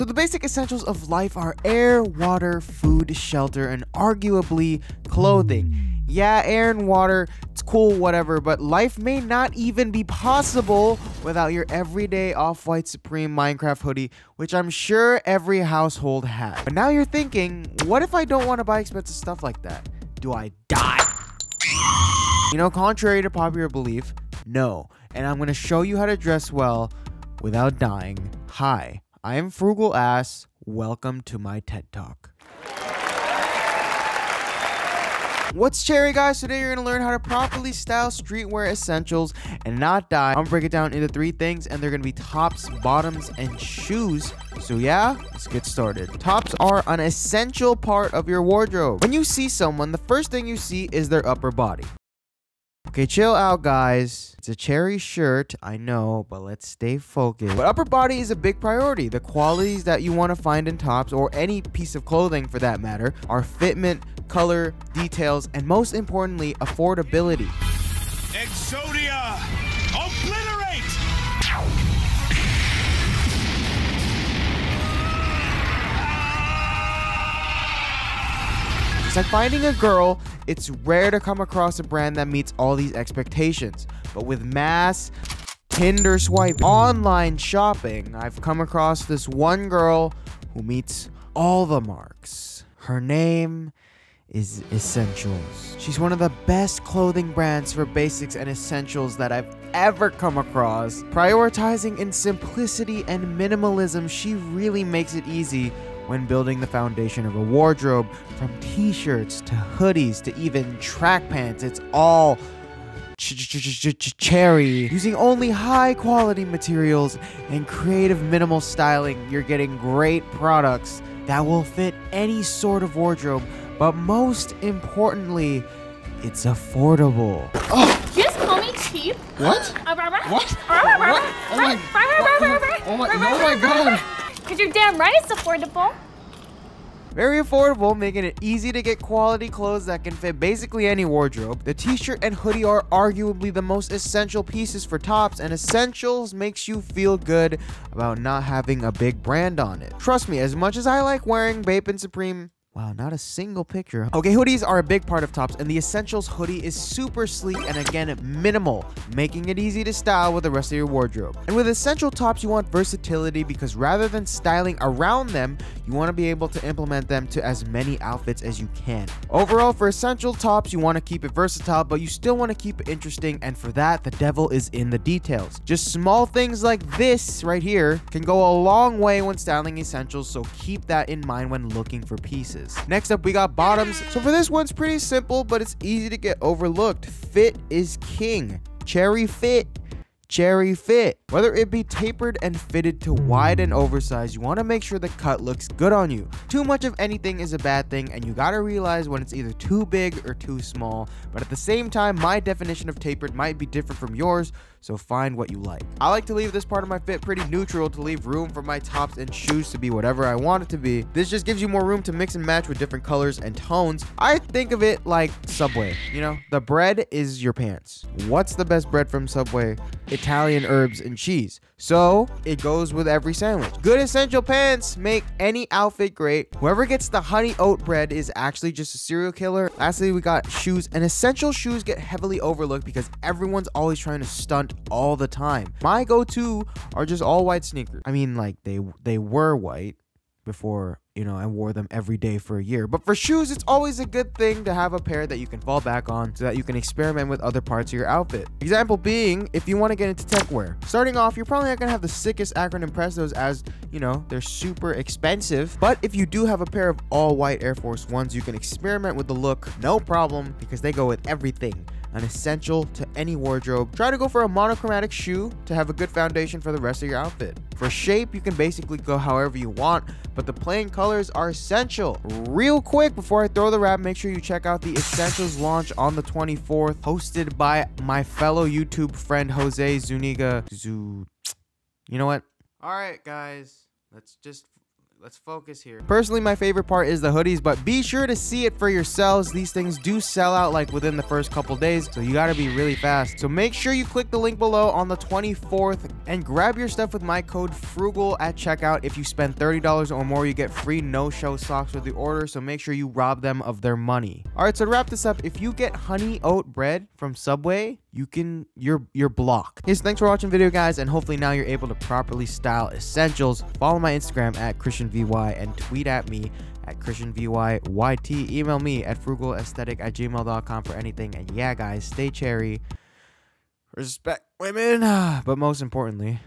So the basic essentials of life are air, water, food, shelter, and arguably clothing. Yeah, air and water, it's cool, whatever, but life may not even be possible without your everyday Off-White Supreme Minecraft hoodie, which I'm sure every household has. But now you're thinking, what if I don't want to buy expensive stuff like that? Do I die? You know, contrary to popular belief, no. And I'm going to show you how to dress well without dying. Hi. I am Frugal Ass. Welcome to my TED Talk. What's cherry, guys? Today you're gonna learn how to properly style streetwear essentials and not die. I'm gonna break it down into 3 things, and they're gonna be tops, bottoms, and shoes. So yeah, let's get started. Tops are an essential part of your wardrobe. When you see someone, the first thing you see is their upper body. Okay, chill out, guys. It's a cherry shirt, I know, but let's stay focused. But upper body is a big priority. The qualities that you want to find in tops, or any piece of clothing for that matter, are fitment, color, details, and most importantly, affordability. Exodia, obliterate! It's like finding a girl. It's rare to come across a brand that meets all these expectations, but with mass Tinder swiping, online shopping, I've come across this one girl who meets all the marks. Her name is Essentials. She's one of the best clothing brands for basics and essentials that I've ever come across. Prioritizing in simplicity and minimalism, she really makes it easy when building the foundation of a wardrobe. From t-shirts to hoodies to even track pants, it's all cherry. Using only high quality materials and creative minimal styling, you're getting great products that will fit any sort of wardrobe, but most importantly, it's affordable. Oh. You just call me cheap? What? What? Oh my god. Because you're damn right it's affordable. Very affordable, making it easy to get quality clothes that can fit basically any wardrobe. The t-shirt and hoodie are arguably the most essential pieces for tops, and essentials makes you feel good about not having a big brand on it. Trust me, as much as I like wearing Bape and Supreme, wow, not a single picture. Okay, hoodies are a big part of tops, and the Essentials hoodie is super sleek and, again, minimal, making it easy to style with the rest of your wardrobe. And with essential tops, you want versatility, because rather than styling around them, you want to be able to implement them to as many outfits as you can. Overall, for essential tops, you want to keep it versatile, but you still want to keep it interesting, and for that, the devil is in the details. Just small things like this right here can go a long way when styling essentials, so keep that in mind when looking for pieces. Next up, we got bottoms. So for this one, it's pretty simple, but it's easy to get overlooked. Fit is king. Cherry fit. Cherry fit. Whether it be tapered and fitted to wide and oversized, you want to make sure the cut looks good on you. Too much of anything is a bad thing, and you gotta realize when it's either too big or too small. But at the same time, my definition of tapered might be different from yours, so find what you like. I like to leave this part of my fit pretty neutral to leave room for my tops and shoes to be whatever I want it to be. This just gives you more room to mix and match with different colors and tones. I think of it like Subway. You know, the bread is your pants. What's the best bread from Subway? Italian herbs and cheese. So it goes with every sandwich. Good essential pants make any outfit great. Whoever gets the honey oat bread is actually just a serial killer. Lastly, we got shoes, and essential shoes get heavily overlooked because everyone's always trying to stunt all the time. My go-to are just all white sneakers. I mean, like they were white before, you know, I wore them every day for a year. But for shoes, it's always a good thing to have a pair that you can fall back on so that you can experiment with other parts of your outfit. Example being, if you want to get into techwear. Starting off, you're probably not going to have the sickest acronym Prestos, as, you know, they're super expensive. But if you do have a pair of all-white Air Force Ones, you can experiment with the look, no problem, because they go with everything. An essential to any wardrobe. Try to go for a monochromatic shoe to have a good foundation for the rest of your outfit. For shape, you can basically go however you want, but the plain colors are essential. Real quick, before I throw the wrap, make sure you check out the Essentials launch on the 24th, hosted by my fellow YouTube friend, Jose Zuniga. You know what? All right, guys, let's just Let's focus here. Personally, my favorite part is the hoodies, but be sure to see it for yourselves. These things do sell out like within the first couple days, so you gotta be really fast. So make sure you click the link below on the 24th and grab your stuff with my code FRUGAL at checkout. If you spend $30 or more, you get free no-show socks with the order, so make sure you rob them of their money. All right, so to wrap this up, if you get honey oat bread from Subway, you're blocked. Hey, so thanks for watching the video, guys, and hopefully now you're able to properly style essentials. Follow my Instagram at ChristianVY and tweet at me at ChristianVYYT. Email me at frugalaesthetic@gmail.com for anything. And yeah, guys, stay cherry, respect women, but most importantly